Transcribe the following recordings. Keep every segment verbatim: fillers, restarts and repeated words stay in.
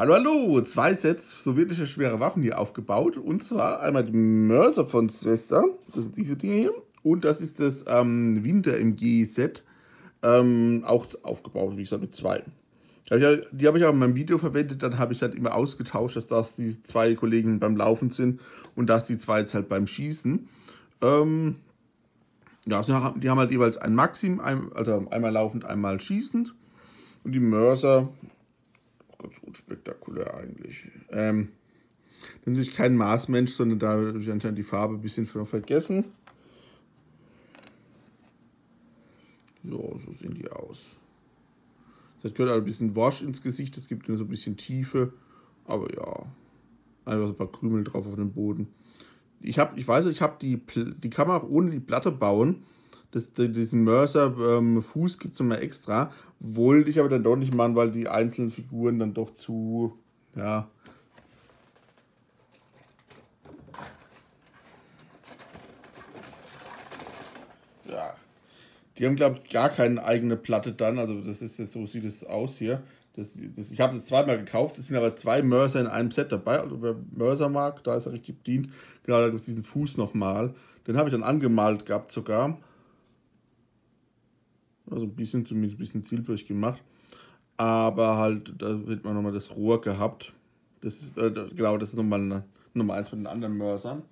Hallo, hallo! Zwei Sets sowjetische schwere Waffen hier aufgebaut. Und zwar einmal die Mörser von Zvezda, das sind diese Dinge hier. Und das ist das ähm, Winter-M G-Set, ähm, auch aufgebaut, wie gesagt, mit zwei. Die habe ich auch in meinem Video verwendet, dann habe ich halt immer ausgetauscht, dass das die zwei Kollegen beim Laufen sind und dass die zwei jetzt halt beim Schießen. Ähm, ja, die haben halt jeweils ein Maxim, ein, also einmal laufend, einmal schießend. Und die Mörser, ganz unspektakulär eigentlich. Ähm, natürlich kein Maßmensch, sondern da habe ich anscheinend die Farbe ein bisschen vergessen. So, so sehen die aus. Das gehört auch ein bisschen Wash ins Gesicht, das gibt ihnen so ein bisschen Tiefe, aber ja, einfach so ein paar Krümel drauf auf dem Boden. Ich, hab, ich weiß, ich habe die, die kann man auch ohne die Platte bauen, das, diesen Mörser ähm, Fuß gibt es nochmal extra, wollte ich aber dann doch nicht machen, weil die einzelnen Figuren dann doch zu, ja... ja. Die haben, glaube ich, gar keine eigene Platte dann, also das ist jetzt, so sieht es aus hier. Das, das, ich habe es zweimal gekauft, es sind aber zwei Mörser in einem Set dabei, also wer Mörser mag, da ist er richtig bedient. Genau, da gibt es diesen Fuß nochmal, den habe ich dann angemalt gehabt sogar. Also ein bisschen, zumindest ein bisschen zielführend gemacht, aber halt, da wird man nochmal das Rohr gehabt. Das ist, äh, genau, das ist nochmal eine, Nummer eins von den anderen Mörsern.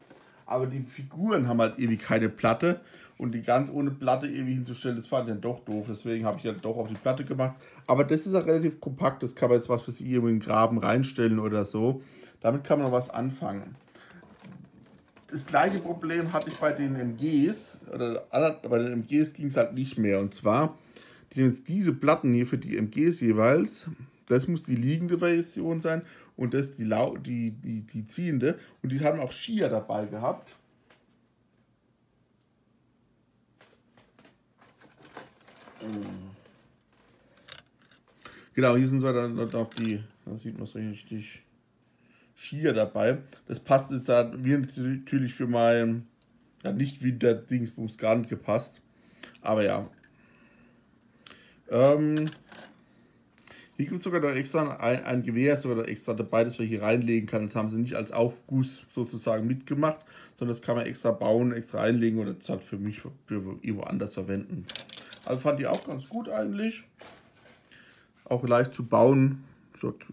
Aber die Figuren haben halt ewig keine Platte. Und die ganz ohne Platte ewig hinzustellen, das fand ich dann doch doof. Deswegen habe ich dann doch auf die Platte gemacht. Aber das ist auch relativ kompakt. Das kann man jetzt was für Sie irgendwie in den Graben reinstellen oder so. Damit kann man noch was anfangen. Das gleiche Problem hatte ich bei den M Gs. Oder bei den M Gs ging es halt nicht mehr. Und zwar, die haben jetzt diese Platten hier für die M Gs jeweils. Das muss die liegende Version sein. Und das die, die, die, die ziehende. Und die haben auch Skier dabei gehabt. Genau, hier sind zwar dann auch die, da sieht man es richtig, Skier dabei. Das passt jetzt mir natürlich für mein, ja, nicht wie der Dingsbums gar nicht gepasst. Aber ja. Ähm, hier gibt es sogar noch extra ein, ein Gewehr, sogar noch extra dabei, das wir hier reinlegen kann. Das haben sie nicht als Aufguss sozusagen mitgemacht, sondern das kann man extra bauen, extra reinlegen oder das hat für mich für, für irgendwo anders verwenden. Also fand die auch ganz gut eigentlich. Auch leicht zu bauen.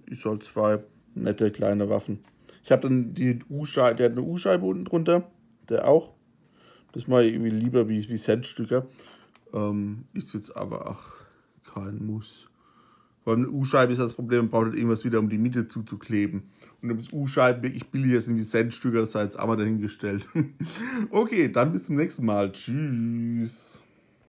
Ich soll zwei nette kleine Waffen. Ich habe dann die U-Scheibe, der hat eine U-Scheibe unten drunter. Der auch. Das mache ich irgendwie lieber wie, wie Centstücke. Ähm, ist jetzt aber ach, kein Muss. Vor allem eine U-Scheibe ist das Problem, man braucht halt irgendwas wieder, um die Mitte zuzukleben. Und ob es U-Scheiben wirklich billiger sind wie Centstücke, das sei jetzt aber dahingestellt. Okay, dann bis zum nächsten Mal. Tschüss.